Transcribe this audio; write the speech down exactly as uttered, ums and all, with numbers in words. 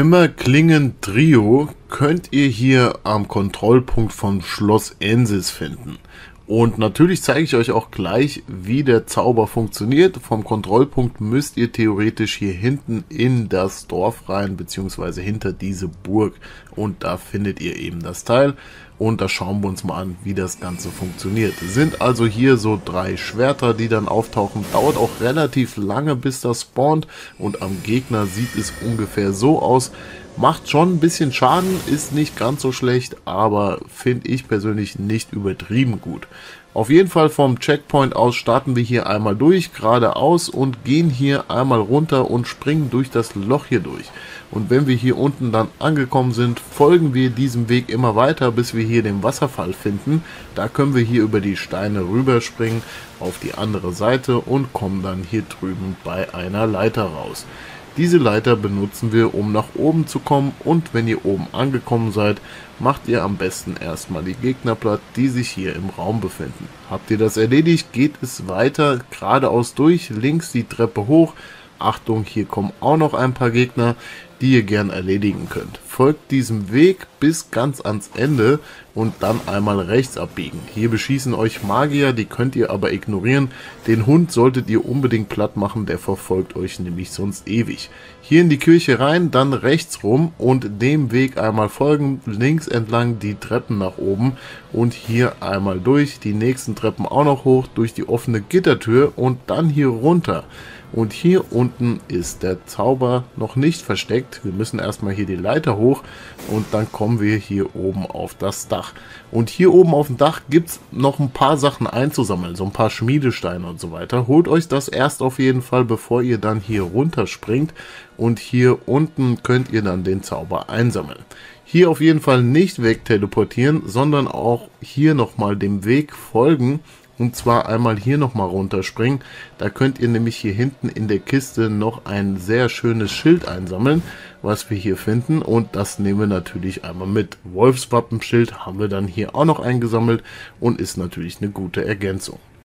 Schimmerklingen-Trio könnt ihr hier am Kontrollpunkt von Schloss Ensis finden. Und natürlich zeige ich euch auch gleich, wie der Zauber funktioniert. Vom Kontrollpunkt müsst ihr theoretisch hier hinten in das Dorf rein, beziehungsweise hinter diese Burg. Und da findet ihr eben das Teil. Und da schauen wir uns mal an, wie das Ganze funktioniert. Es sind also hier so drei Schwerter, die dann auftauchen. Dauert auch relativ lange, bis das spawnt. Und am Gegner sieht es ungefähr so aus. Macht schon ein bisschen Schaden, ist nicht ganz so schlecht, aber finde ich persönlich nicht übertrieben gut. Auf jeden Fall vom Checkpoint aus starten wir hier einmal durch, geradeaus, und gehen hier einmal runter und springen durch das Loch hier durch. Und wenn wir hier unten dann angekommen sind, folgen wir diesem Weg immer weiter, bis wir hier den Wasserfall finden. Da können wir hier über die Steine rüberspringen auf die andere Seite und kommen dann hier drüben bei einer Leiter raus. Diese Leiter benutzen wir, um nach oben zu kommen, und wenn ihr oben angekommen seid, macht ihr am besten erstmal die Gegner platt, die sich hier im Raum befinden. Habt ihr das erledigt, geht es weiter geradeaus durch, links die Treppe hoch. Achtung, hier kommen auch noch ein paar Gegner, die ihr gern erledigen könnt. Folgt diesem Weg bis ganz ans Ende und dann einmal rechts abbiegen. Hier beschießen euch Magier, die könnt ihr aber ignorieren. Den Hund solltet ihr unbedingt platt machen, der verfolgt euch nämlich sonst ewig. Hier in die Kirche rein, dann rechts rum und dem Weg einmal folgen, links entlang die Treppen nach oben und hier einmal durch, die nächsten Treppen auch noch hoch, durch die offene Gittertür und dann hier runter. Und hier unten ist der Zauber noch nicht versteckt. Wir müssen erstmal hier die Leiter hoch und dann kommen wir hier oben auf das Dach. Und hier oben auf dem Dach gibt es noch ein paar Sachen einzusammeln, so ein paar Schmiedesteine und so weiter. Holt euch das erst auf jeden Fall, bevor ihr dann hier runterspringt. Und hier unten könnt ihr dann den Zauber einsammeln. Hier auf jeden Fall nicht wegteleportieren, sondern auch hier nochmal dem Weg folgen. Und zwar einmal hier nochmal runterspringen. Da könnt ihr nämlich hier hinten in der Kiste noch ein sehr schönes Schild einsammeln, was wir hier finden. Und das nehmen wir natürlich einmal mit. Wolfswappenschild haben wir dann hier auch noch eingesammelt und ist natürlich eine gute Ergänzung.